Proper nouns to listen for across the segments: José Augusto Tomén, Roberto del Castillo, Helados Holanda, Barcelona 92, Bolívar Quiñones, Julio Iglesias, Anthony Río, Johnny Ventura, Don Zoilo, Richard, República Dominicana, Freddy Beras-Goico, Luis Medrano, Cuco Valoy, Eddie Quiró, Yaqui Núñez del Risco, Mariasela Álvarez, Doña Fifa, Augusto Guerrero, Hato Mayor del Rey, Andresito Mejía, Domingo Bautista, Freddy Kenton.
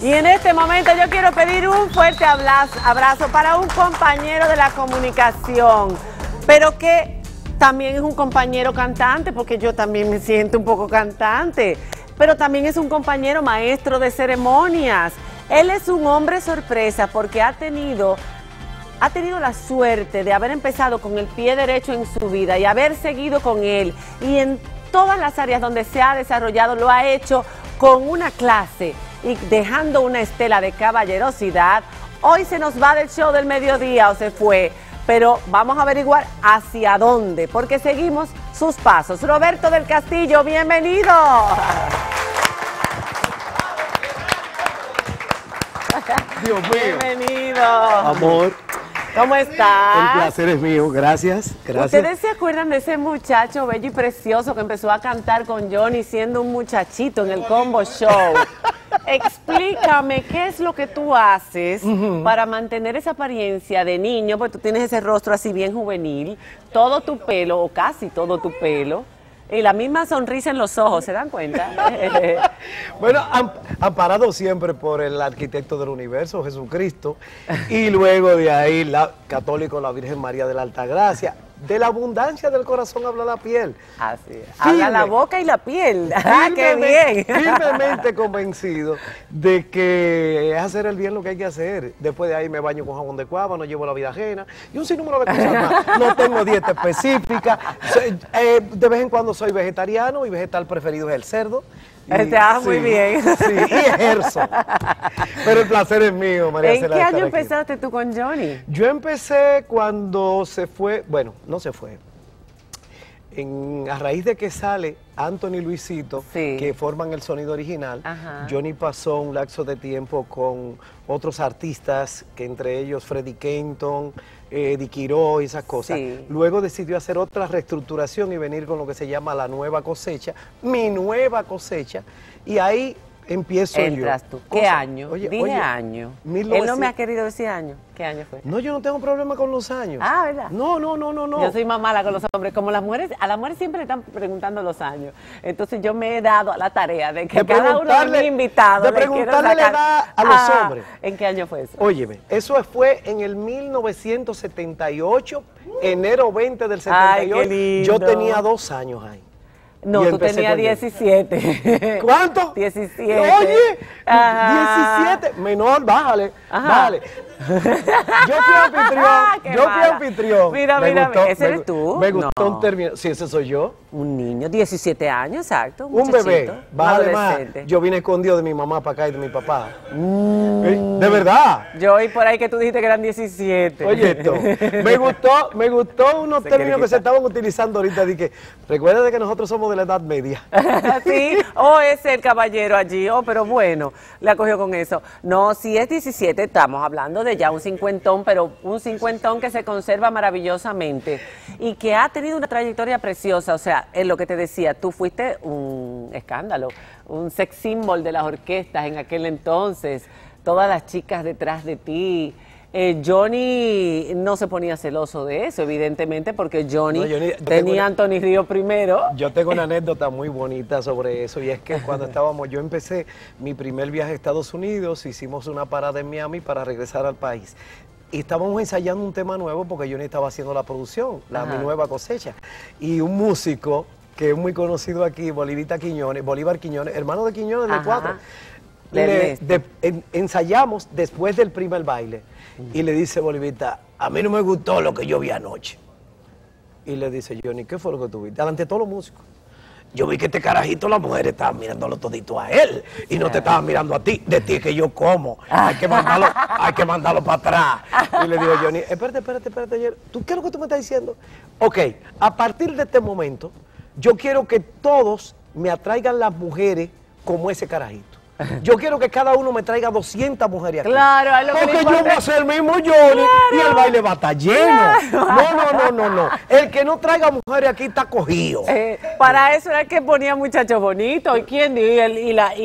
Y en este momento yo quiero pedir un fuerte abrazo para un compañero de la comunicación, pero que también es un compañero cantante, porque yo también me siento un poco cantante, pero también es un compañero maestro de ceremonias. Él es un hombre sorpresa porque ha tenido la suerte de haber empezado con el pie derecho en su vida y haber seguido con él. Y en todas las áreas donde se ha desarrollado lo ha hecho con una clase y dejando una estela de caballerosidad. Hoy se nos va del show del mediodía, o se fue, pero vamos a averiguar hacia dónde, porque seguimos sus pasos. Roberto del Castillo, bienvenido. Dios mío. Bienvenido. Amor. ¿Cómo estás? El placer es mío, gracias, gracias. ¿Ustedes se acuerdan de ese muchacho bello y precioso que empezó a cantar con Johnny siendo un muchachito en el Combo Show? Explícame, ¿qué es lo que tú haces para mantener esa apariencia de niño? Porque tú tienes ese rostro así bien juvenil, todo tu pelo, o casi todo tu pelo, y la misma sonrisa en los ojos, ¿se dan cuenta? Bueno, amparado siempre por el arquitecto del universo, Jesucristo, y luego de ahí, católico, la Virgen María de la Altagracia. De la abundancia del corazón habla la piel. Así es. Habla la boca y la piel. Ah, qué bien. Firmemente convencido de que es hacer el bien lo que hay que hacer. Después de ahí me baño con jabón de cuava, no llevo la vida ajena y un sinnúmero de cosas más. No tengo dieta específica. De vez en cuando soy vegetariano y vegetal preferido es el cerdo. Está muy bien. Sí, y ejerzo. Pero el placer es mío, María. ¿En qué año empezaste tú con Johnny? Yo empecé cuando se fue, bueno, no se fue. A raíz de que sale Anthony y Luisito, sí, que forman el sonido original, ajá, Johnny pasó un lapso de tiempo con otros artistas, que entre ellos Freddy Kenton, Eddie Quiró y esas cosas. Sí. Luego decidió hacer otra reestructuración y venir con lo que se llama la nueva cosecha, mi nueva cosecha, y ahí empiezo. Entras yo. Tú. ¿Qué cosa? Año? Oye, dime, oye, año. Él no me ha querido decir año. ¿Qué año fue? No, yo no tengo problema con los años. Ah, ¿verdad? No. Yo soy más mala con los hombres. Como las mujeres, a las mujeres siempre le están preguntando los años. Entonces yo me he dado a la tarea de que cada uno de mis invitados de preguntarle la edad a los hombres. ¿En qué año fue eso? Óyeme, eso fue en el 1978, enero 20 del 78. Ay, qué lindo. Yo tenía 2 años ahí. No, tú tenías 17. ¿Cuánto? 17. Oye, ajá, 17. Menor, bájale, ajá, bájale. Yo fui anfitrión, Mira, mira, ¿ese eres tú? Me gustó un término. Sí, ese soy yo. Un niño, 17 años, exacto. Un bebé, vale más. Yo vine escondido de mi mamá para acá y de mi papá. De verdad. Yo oí por ahí que tú dijiste que eran 17. Oye, esto. Me gustó unos términos que se estaban utilizando ahorita. Dije, recuerda que nosotros somos de la edad media. Sí, o es el caballero allí, pero bueno, la cogió con eso. No, si es 17, estamos hablando de ya un cincuentón, pero un cincuentón que se conserva maravillosamente y que ha tenido una trayectoria preciosa. O sea, es lo que te decía, tú fuiste un escándalo, un sex symbol de las orquestas en aquel entonces, todas las chicas detrás de ti. Johnny no se ponía celoso de eso, evidentemente, porque Johnny tenía a Anthony Río primero. Yo tengo una anécdota muy bonita sobre eso, y es que cuando yo empecé mi primer viaje a Estados Unidos, hicimos una parada en Miami para regresar al país. Y estábamos ensayando un tema nuevo porque Johnny estaba haciendo la producción, mi nueva cosecha. Y un músico que es muy conocido aquí, Bolívar Quiñones, hermano de Quiñones, de 4. Ensayamos después del primer baile y le dice Bolivita, a mí no me gustó lo que yo vi anoche. Y le dice Johnny, ¿qué fue lo que tú viste? Delante de todos los músicos. Yo vi que este carajito, las mujeres estaban mirándolo todito a él y no te estaban mirando a ti. De ti que yo como, hay que mandarlo para atrás. Y le digo Johnny, espérate, ¿tú qué es lo que tú me estás diciendo? Ok, a partir de este momento yo quiero que todos me atraigan las mujeres como ese carajito. Yo quiero que cada uno me traiga 200 mujeres aquí. Claro, a lo porque que yo voy a ser el mismo Johnny, claro, y el baile va a estar lleno. Claro. No. El que no traiga mujeres aquí está cogido. Para eso era el que ponía muchachos bonitos. ¿Y quién? Y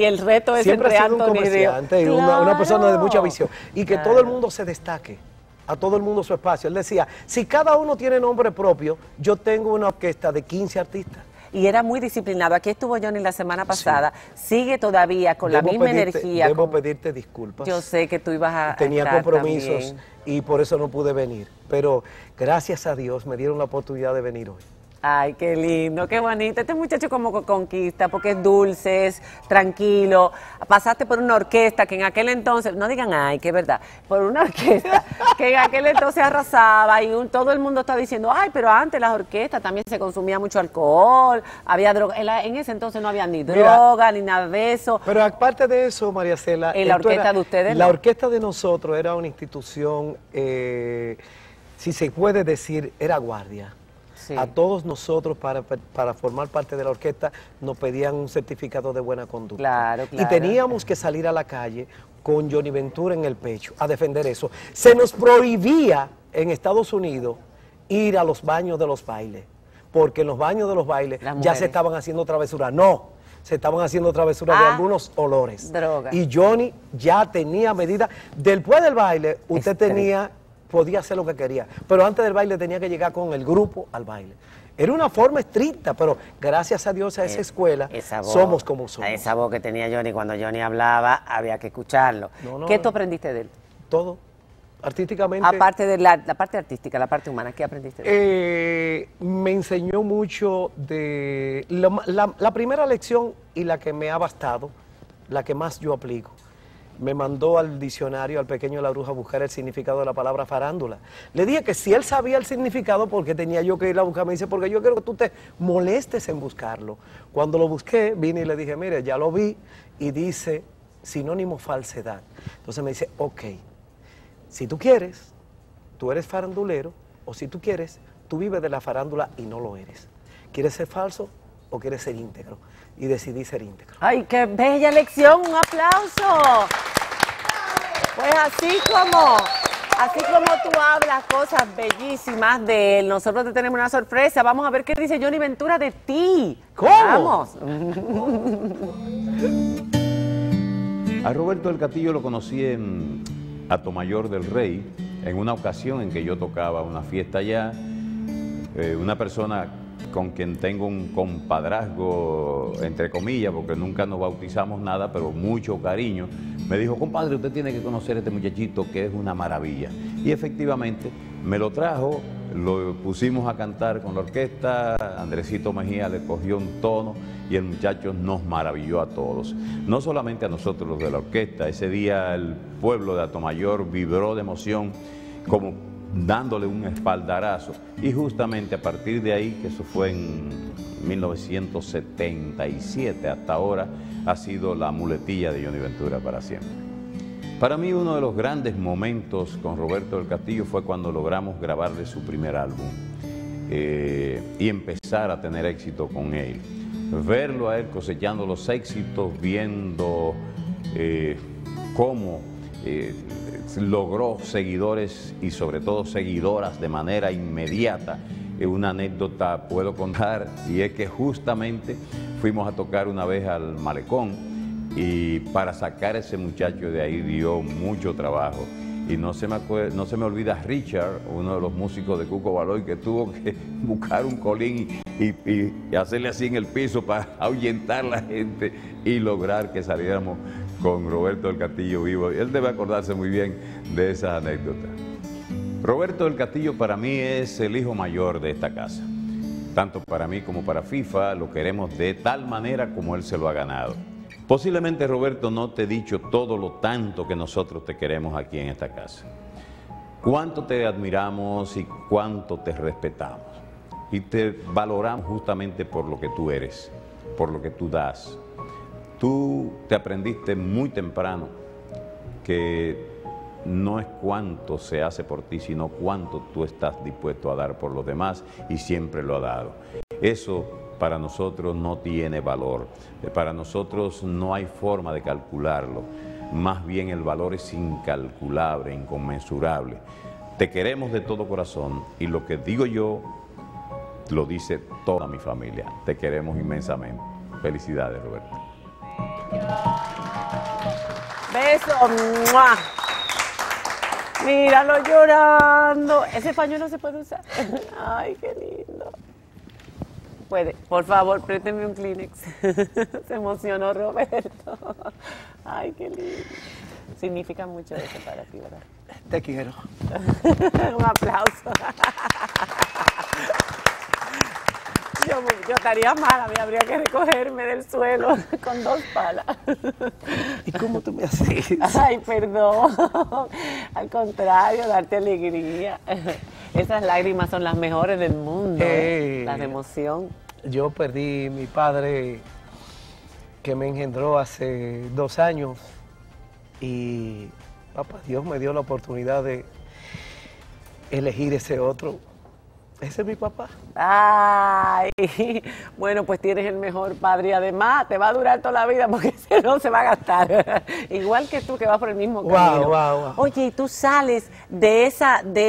el reto es siempre ha sido un comerciante y una persona de mucha visión. Y que todo el mundo se destaque. A todo el mundo su espacio. Él decía, si cada uno tiene nombre propio, yo tengo una orquesta de 15 artistas. y era muy disciplinado. Aquí estuvo Johnny la semana pasada, sigue todavía con la misma energía. Debo pedirte disculpas. Yo sé que tú ibas a tenía compromisos también, y por eso no pude venir, pero gracias a Dios me dieron la oportunidad de venir hoy. Ay, qué lindo, qué bonito. Este muchacho como conquista, porque es dulce, es tranquilo. Pasaste por una orquesta que en aquel entonces, no digan, ay, que es verdad, por una orquesta que en aquel entonces arrasaba y todo el mundo está diciendo, ay, pero antes las orquestas también se consumía mucho alcohol, había droga. En ese entonces no había ni droga, ni nada de eso. Pero aparte de eso, María Cela, la orquesta de ustedes, la orquesta de nosotros era una institución, si se puede decir, era guardia. Sí. A todos nosotros, para formar parte de la orquesta, nos pedían un certificado de buena conducta. Claro, claro. Y teníamos que salir a la calle con Johnny Ventura en el pecho a defender eso. Se nos prohibía en Estados Unidos ir a los baños de los bailes, porque en los baños de los bailes ya se estaban haciendo travesuras. No, se estaban haciendo travesuras de algunos olores. Droga. Y Johnny ya tenía medida. Después del baile, usted tenía... podía hacer lo que quería, pero antes del baile tenía que llegar con el grupo al baile. Era una forma estricta, pero gracias a Dios a esa escuela somos como somos. A esa voz que tenía Johnny, cuando Johnny hablaba había que escucharlo. ¿Qué tú aprendiste de él? Todo, artísticamente. Aparte de la parte artística, la parte humana, ¿qué aprendiste de él? Me enseñó mucho de... La primera lección y la que me ha bastado, la que más yo aplico. Me mandó al diccionario, al pequeño La Bruja, a buscar el significado de la palabra farándula. Le dije que si él sabía el significado, porque tenía yo que ir a buscar. Me dice, porque yo quiero que tú te molestes en buscarlo. Cuando lo busqué, vine y le dije, mire, ya lo vi, y dice sinónimo falsedad. Entonces me dice, ok, si tú quieres, tú eres farandulero, o si tú quieres, tú vives de la farándula y no lo eres. ¿Quieres ser falso o quieres ser íntegro? Y decidí ser íntegro. ¡Ay, qué bella lección! ¡Un aplauso! Pues así como tú hablas cosas bellísimas de él, nosotros te tenemos una sorpresa. Vamos a ver qué dice Johnny Ventura de ti. ¿Cómo? Vamos. A Roberto del Castillo lo conocí en Hato Mayor del Rey, en una ocasión en que yo tocaba una fiesta allá. Una persona con quien tengo un compadrazgo, entre comillas, porque nunca nos bautizamos nada, pero mucho cariño, me dijo, compadre, usted tiene que conocer a este muchachito que es una maravilla. Y efectivamente me lo trajo, lo pusimos a cantar con la orquesta, Andresito Mejía le cogió un tono y el muchacho nos maravilló a todos. No solamente a nosotros los de la orquesta, ese día el pueblo de Hato Mayor vibró de emoción como... dándole un espaldarazo, y justamente a partir de ahí, que eso fue en 1977, hasta ahora ha sido la muletilla de Johnny Ventura para siempre. Para mí uno de los grandes momentos con Roberto del Castillo fue cuando logramos grabarle su primer álbum y empezar a tener éxito con él, verlo a él cosechando los éxitos, viendo cómo... logró seguidores y sobre todo seguidoras de manera inmediata. Una anécdota puedo contar, y es que justamente fuimos a tocar una vez al malecón, y para sacar a ese muchacho de ahí dio mucho trabajo. Y no se me olvida Richard, uno de los músicos de Cuco Valoy, que tuvo que buscar un colín y hacerle así en el piso para ahuyentar a la gente y lograr que saliéramos con Roberto del Castillo vivo. Él debe acordarse muy bien de esas anécdotas. Roberto del Castillo para mí es el hijo mayor de esta casa. Tanto para mí como para Fifa lo queremos de tal manera como él se lo ha ganado. Posiblemente, Roberto, no te he dicho todo lo tanto que nosotros te queremos aquí en esta casa. Cuánto te admiramos y cuánto te respetamos. Y te valoramos justamente por lo que tú eres, por lo que tú das. Tú te aprendiste muy temprano que no es cuánto se hace por ti, sino cuánto tú estás dispuesto a dar por los demás, y siempre lo ha dado. Eso para nosotros no tiene valor, para nosotros no hay forma de calcularlo, más bien el valor es incalculable, inconmensurable. Te queremos de todo corazón, y lo que digo yo lo dice toda mi familia. Te queremos inmensamente. Felicidades, Roberto. Beso. ¡Mua! Míralo llorando. Ese pañuelo se puede usar. Ay, qué lindo. puede. Por favor, présteme un Kleenex. Se emocionó Roberto. Ay, qué lindo. Significa mucho eso para ti, ¿verdad? Te quiero. Un aplauso. Yo estaría mala, me habría que recogerme del suelo con dos palas. ¿Y cómo tú me haces? Ay, perdón. Al contrario, darte alegría. Esas lágrimas son las mejores del mundo, las de emoción. Yo perdí mi padre, que me engendró hace 2 años, y papá Dios me dio la oportunidad de elegir ese otro. Ese es mi papá. Ay, bueno, pues tienes el mejor padre y además te va a durar toda la vida porque no se va a gastar. Igual que tú que vas por el mismo camino. Wow. Oye, y tú sales de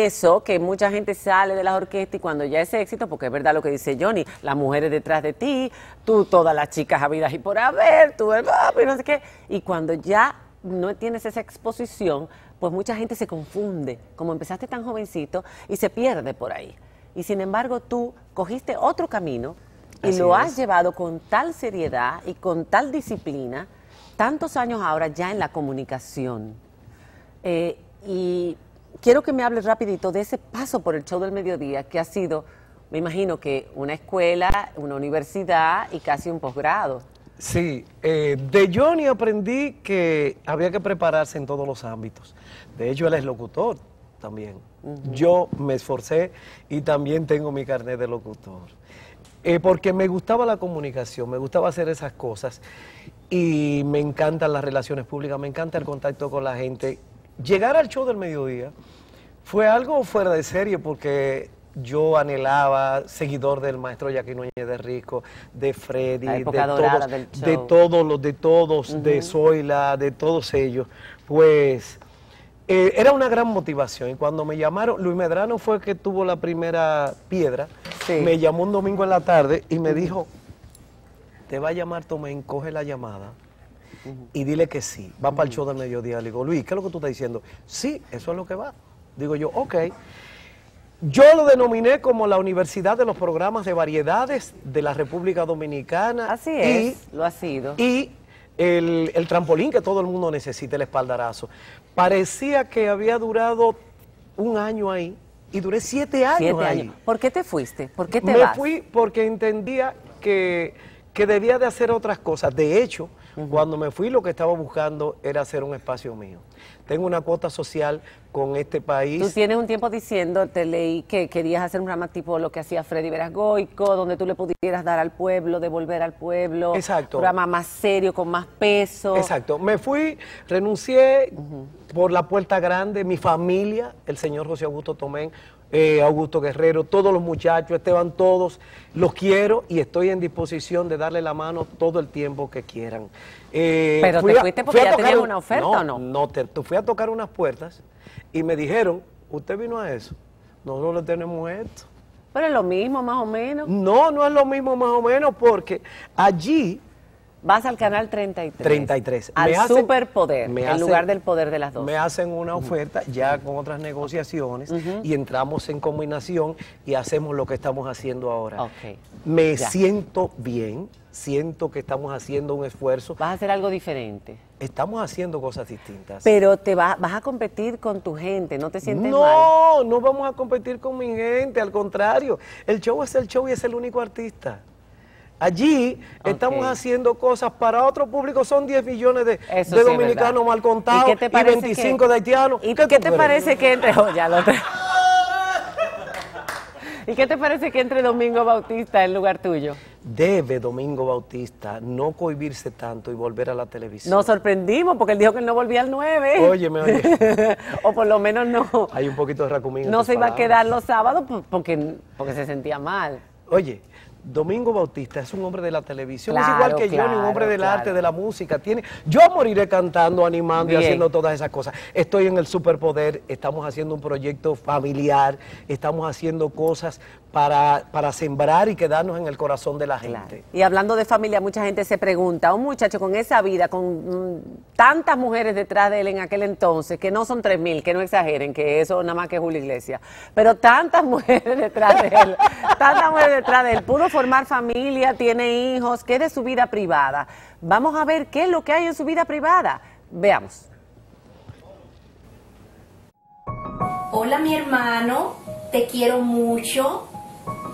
eso, que mucha gente sale de las orquestas y cuando ya es éxito, porque es verdad lo que dice Johnny, las mujeres detrás de ti, tú todas las chicas habidas y por haber, tú el papi, no sé qué. Y cuando ya no tienes esa exposición, pues mucha gente se confunde. Como empezaste tan jovencito y se pierde por ahí. Y sin embargo, tú cogiste otro camino y así lo has llevado con tal seriedad y con tal disciplina, tantos años ahora ya en la comunicación. Y quiero que me hables rapidito de ese paso por el show del mediodía que ha sido, me imagino que una escuela, una universidad y casi un posgrado. Sí, de Johnny aprendí que había que prepararse en todos los ámbitos. De hecho, él es locutor también. Yo me esforcé y también tengo mi carnet de locutor. Porque me gustaba la comunicación, me gustaba hacer esas cosas y me encantan las relaciones públicas, me encanta el contacto con la gente. Llegar al show del mediodía fue algo fuera de serie porque yo anhelaba, seguidor del maestro Yaqui Núñez del Risco, de Freddy, de todos, de Zoila, de todos ellos, pues... era una gran motivación y cuando me llamaron, Luis Medrano fue el que tuvo la primera piedra, me llamó un domingo en la tarde y me dijo, te va a llamar Tomén, coge la llamada y dile que sí, va para el show del mediodía. Le digo, Luis, ¿qué es lo que tú estás diciendo? Sí, eso es lo que va. Digo yo, ok. Yo lo denominé como la Universidad de los Programas de Variedades de la República Dominicana. Así es, lo ha sido. Y el trampolín que todo el mundo necesita, el espaldarazo. Parecía que había durado 1 año ahí y duré 7 años ahí. ¿Por qué te fuiste? ¿Por qué te vas? Me fui porque entendía que debía de hacer otras cosas. De hecho, cuando me fui lo que estaba buscando era hacer un espacio mío. Tengo una cuota social con este país. Tú tienes un tiempo diciendo, te leí que querías hacer un programa tipo lo que hacía Freddy Beras-Goico, donde tú le pudieras dar al pueblo, devolver al pueblo. Exacto. Un programa más serio, con más peso. Exacto. Me fui, renuncié por la puerta grande, mi familia, el señor José Augusto Tomén, Augusto Guerrero, todos los muchachos, Esteban, todos, los quiero y estoy en disposición de darle la mano todo el tiempo que quieran. Pero te fuiste porque ya tenías una oferta, ¿o no? No, fui a tocar unas puertas y me dijeron, usted vino a eso, nosotros le tenemos esto. Pero es lo mismo, más o menos. No, no es lo mismo, más o menos, porque allí... Vas al canal 33. 33. Al superpoder, en lugar del poder de las 12. Me hacen una oferta ya con otras negociaciones y entramos en combinación y hacemos lo que estamos haciendo ahora. Okay. Me siento bien, siento que estamos haciendo un esfuerzo. ¿Vas a hacer algo diferente? Estamos haciendo cosas distintas. Pero te vas a competir con tu gente, ¿no te sientes mal? No, no vamos a competir con mi gente, al contrario. El show es el show y es el único artista. Allí estamos haciendo cosas para otro público, son 10 millones de dominicanos mal contados y 25 de haitianos. ¿Y qué te parece que entre ¿Y qué te parece que entre Domingo Bautista en lugar tuyo? Debe Domingo Bautista no cohibirse tanto y volver a la televisión. Nos sorprendimos porque él dijo que él no volvía al 9. Oye. O por lo menos no. Hay un poquito de racumín. No se iba a quedar los sábados porque se sentía mal. Oye, Domingo Bautista es un hombre de la televisión, claro, es igual que yo, un hombre del arte, de la música. Yo moriré cantando, animando y haciendo todas esas cosas. Estoy en el superpoder, estamos haciendo un proyecto familiar, estamos haciendo cosas para sembrar y quedarnos en el corazón de la gente. Claro. Y hablando de familia, mucha gente se pregunta, un muchacho con esa vida, con tantas mujeres detrás de él en aquel entonces, que no son 3.000, que no exageren, que eso nada más que Julio Iglesias, pero tantas mujeres detrás de él, tantas mujeres detrás de él, pudo formar familia, tiene hijos, ¿qué de su vida privada? Vamos a ver qué es lo que hay en su vida privada. Veamos. Hola, mi hermano, te quiero mucho.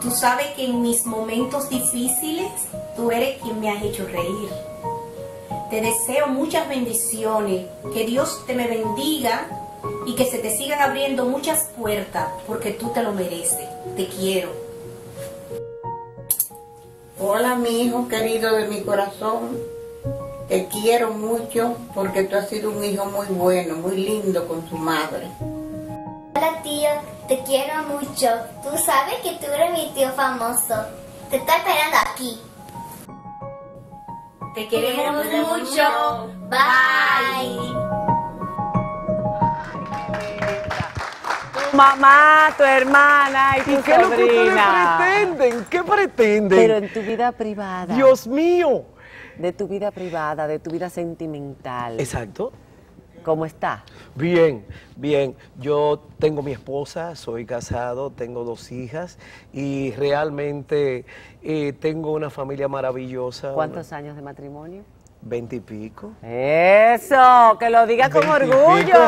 Tú sabes que en mis momentos difíciles, tú eres quien me has hecho reír. Te deseo muchas bendiciones, que Dios te me bendiga y que se te sigan abriendo muchas puertas, porque tú te lo mereces. Te quiero. Hola, mi hijo querido de mi corazón. Te quiero mucho porque tú has sido un hijo muy bueno, muy lindo con su madre. Hola, tío, te quiero mucho. Tú sabes que tú eres mi tío famoso. Te estoy esperando aquí. Te queremos mucho. Bye. Tu mamá, tu hermana y tu sobrina. ¿Qué pretenden? Pero en tu vida privada. Dios mío. De tu vida privada, de tu vida sentimental. Exacto. ¿Cómo está? Bien, bien. Yo tengo mi esposa, soy casado, tengo 2 hijas y realmente tengo una familia maravillosa. ¿Cuántos años de matrimonio? 20 y pico. ¡Eso! ¡Que lo digas con orgullo! Pico.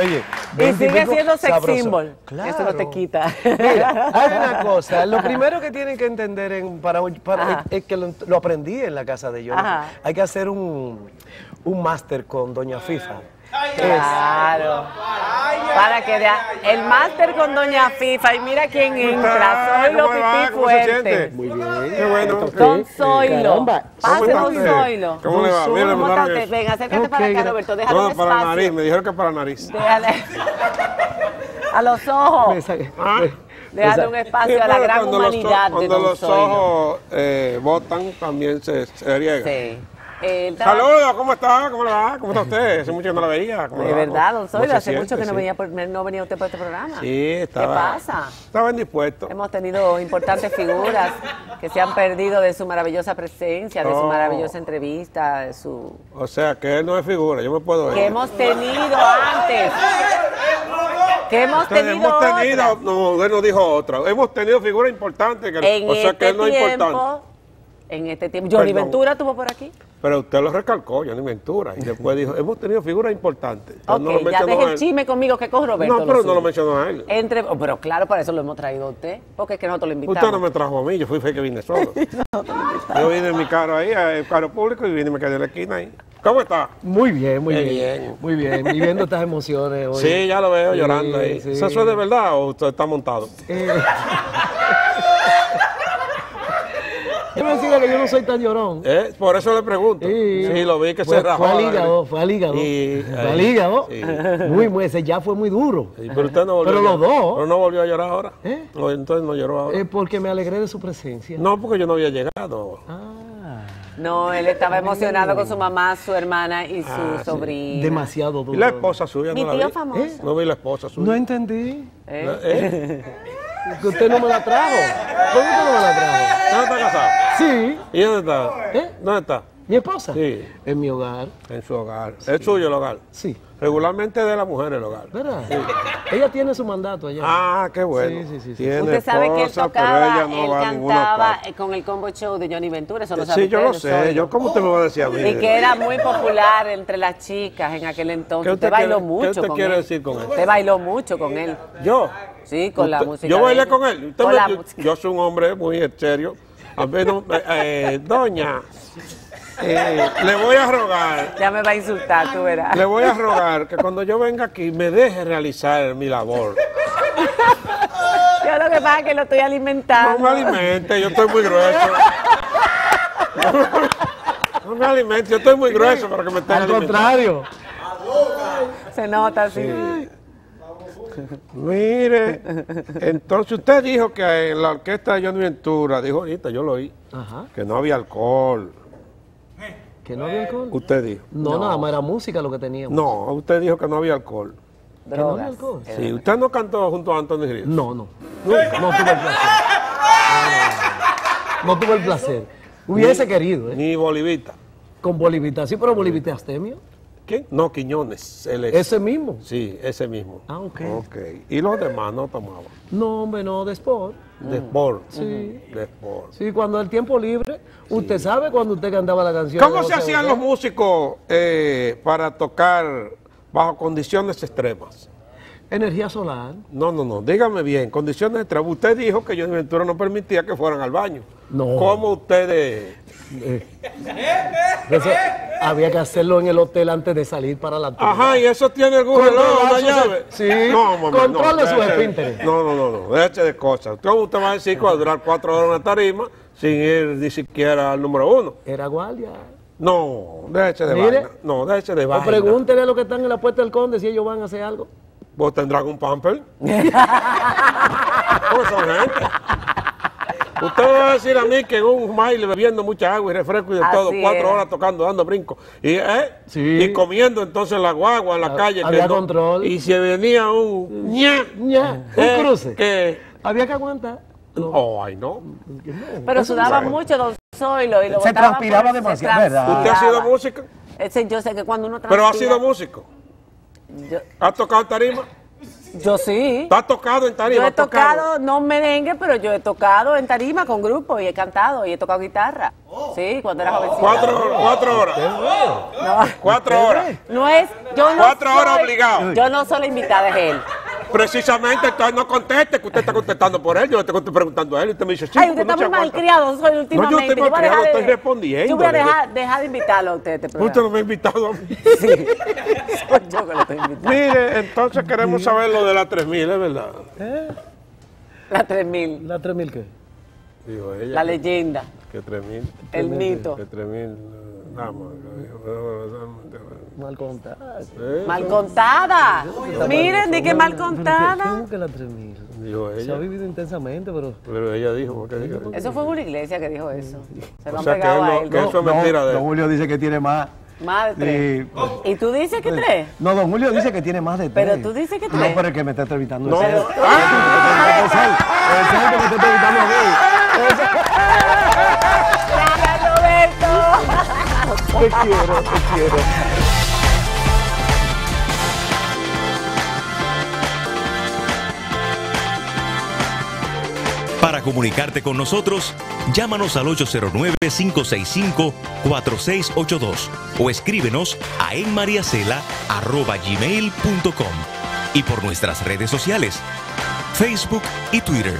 Oye. Y sigue siendo sex symbol. Claro. Eso no te quita. Mira, hay una cosa. Lo primero que tienen que entender es que lo aprendí en la casa de Johnny. Ajá. Hay que hacer un máster con Doña Fifa. Claro. Para que vea el máster con Doña Fifa y mira quién entra. Zoilo Pipí Fuerte. Muy bien. Qué bueno. Don Zoilo. Pase, Don Zoilo. ¿Cómo le va? Mira, ven, acércate para acá, Roberto. Déjale un espacio. Para la nariz. Me dijeron que para la nariz. Déjale. A los ojos. Déjale un espacio a la gran humanidad de Don Zoilo. Cuando los ojos botan, también se riega. Sí. Saludos, ¿cómo está? ¿Cómo le va? ¿Cómo está usted? Hace mucho que no la veía. De verdad, Don Zoilo, hace mucho que no venía usted por este programa. Sí, estaba. ¿Qué pasa? Estaba indispuesto. Hemos tenido importantes figuras que se han perdido de su maravillosa presencia, de su maravillosa entrevista, de su... O sea, que él no es figura, yo me puedo ir. Que hemos tenido antes... Hemos tenido no, él no dijo otra. Hemos tenido figuras importantes, o sea, que él no es importante. En este tiempo. Johnny Ventura estuvo por aquí. Pero usted lo recalcó, Johnny Ventura. Y después dijo, hemos tenido figuras importantes. Ok, no lo ya deje el chisme conmigo que cojo Roberto. No, pero no lo mencionó a él. Pero claro, para eso lo hemos traído a usted. Porque es que nosotros lo invitamos. Usted no me trajo a mí, yo fui que vine solo. No, yo vine en mi carro ahí, el carro público, y vine y me quedé en la esquina ahí. ¿Cómo está? Muy bien, muy bien. Viviendo estas emociones hoy. Sí, ya lo veo llorando ahí. Sí. ¿Eso es de verdad o usted está montado? Yo me decía que yo no soy tan llorón. Por eso le pregunto. Sí, lo vi que se rajó. Fue al hígado. Sí. Ese ya fue muy duro. Sí, pero usted no volvió. Pero los dos. Pero no volvió a llorar ahora. Entonces no lloró ahora. Porque me alegré de su presencia. No, porque yo no había llegado. No, él estaba emocionado con su mamá, su hermana y su sobrina. Sí. Demasiado duro. ¿Y la esposa suya no la vi? Mi tío famoso. No vi la esposa suya. No entendí. Que usted no me la trajo. ¿Cómo usted no me la trajo? ¿Dónde está casado? Sí. ¿Y dónde está? ¿Dónde está? ¿Mi esposa? Sí. En mi hogar. En su hogar. Sí. ¿Es suyo el hogar? Sí. Regularmente de la mujer el hogar. ¿Verdad? Sí. Ella tiene su mandato allá. Ah, qué bueno. Sí. Tiene usted sabe esposa, que él tocaba, no él cantaba con el combo show de Johnny Ventura, eso lo sabe. Sí, yo lo sé. ¿Cómo usted me va a decir a mí? Y que era muy popular entre las chicas en aquel entonces. Usted bailó mucho con él. ¿Qué usted quiere decir con él? Usted bailó mucho con él. ¿Yo? Sí, con la música. Yo bailé con él. Yo soy un hombre muy serio. A ver, doña... le voy a rogar. Ya me va a insultar, tú verás. Le voy a rogar que cuando yo venga aquí me deje realizar mi labor. Yo lo que pasa es que lo estoy alimentando. No me alimente, yo estoy muy grueso. No me alimente, yo estoy muy grueso para que me estés alimentando. Al contrario. Se nota así. Sí. Mire, entonces usted dijo que en la orquesta de Johnny Ventura, dijo ahorita, yo lo oí, que no había alcohol. ¿Que no había alcohol? Usted dijo. No, nada más era música lo que teníamos. No, usted dijo que no había alcohol. drogas. No, sí, ¿usted no cantó junto a Anthony Río? No, no. Nunca. No tuve el placer. No tuve el placer. Hubiese querido, ¿eh? Ni Bolivita. Con Bolivita, sí, pero Bolivita es astemio. ¿Quién? No, Quiñones. Él es. ¿Ese mismo? Sí, ese mismo. Ah, ok. Okay. ¿Y los demás no tomaban? No, hombre, no, de sport. De sport. Sí. De sport. Sí, cuando el tiempo libre, usted sabe cuando usted cantaba la canción. ¿Cómo se hacían los músicos para tocar bajo condiciones extremas? Energía solar. No, no, no, dígame bien, condiciones extremas. Usted dijo que Johnny Ventura no permitía que fueran al baño. No. ¿Cómo ustedes...? Eso, había que hacerlo en el hotel antes de salir para la altura. Ajá, ¿y eso tiene algún reloj, una llave? Sí, no, mami, controle no, su esfínteres. No, no, no, no, déjese de cosas. ¿Cómo usted va a decir que va a durar 4 horas en una tarima sin ir ni siquiera al número 1? Era guardia. No, déjese de vaina. No, déjese de vaina. O pregúntele a los que están en la puerta del Conde si ellos van a hacer algo. ¿Vos tendrás un pamper? ¿Cómo son gente? Usted me va a decir a mí que en un baile bebiendo mucha agua y refresco y de todo, 4 horas tocando, dando brincos, y comiendo entonces la guagua en la calle. Había que control. No, y si venía un ña, ña, un cruce, que había que aguantar. No, oh, ay, no. Pero sudaba mucho Don Zoilo y lo se transpiraba demasiado, ¿verdad? ¿Usted ha sido músico? Yo sé que cuando uno transpira... ¿Pero ha sido músico? ¿Has tocado tarima? Yo sí. ¿Tú has tocado en tarima? Yo he tocado, no merengue, pero yo he tocado en tarima con grupo y he cantado y he tocado guitarra. Sí, cuando era jovencita. 4 horas. No. 4 horas. No es, yo no 4 horas obligado. Yo no soy la invitada, es él. Precisamente, entonces no conteste, que usted está contestando por él, yo le estoy preguntando a él y usted me dice, sí, ay, usted está muy malcriado, soy últimamente. No, yo estoy malcriado, estoy respondiendo. Yo voy a dejar de invitarlo a usted. Usted no me ha invitado a mí. Sí, soy yo que lo estoy invitando. Mire, entonces queremos saber lo de la 3000, ¿es verdad? La 3000. ¿La 3000 qué? Digo ella. La leyenda. ¿Qué 3000? El mito. ¿Qué 3000? Nada más, mal contada. Mal contada. Miren, di que mal contada. ¿Cómo que la 3000? Dijo ella. Se ha vivido intensamente, pero... Pero ella dijo... Eso fue Julio Iglesias que dijo eso. Se lo han pegado a él. Eso es mentira de él. Don Julio dice que tiene más... Más de 3. ¿Y tú dices que 3? No, Don Julio dice que tiene más de 3. Pero tú dices que 3. No, pero el que me está entrevistando es él. Es el que me está entrevistando a mí. ¡Gracias, Roberto! Te quiero, te quiero. Para comunicarte con nosotros, llámanos al 809-565-4682 o escríbenos a enmariacela@gmail.com y por nuestras redes sociales, Facebook y Twitter.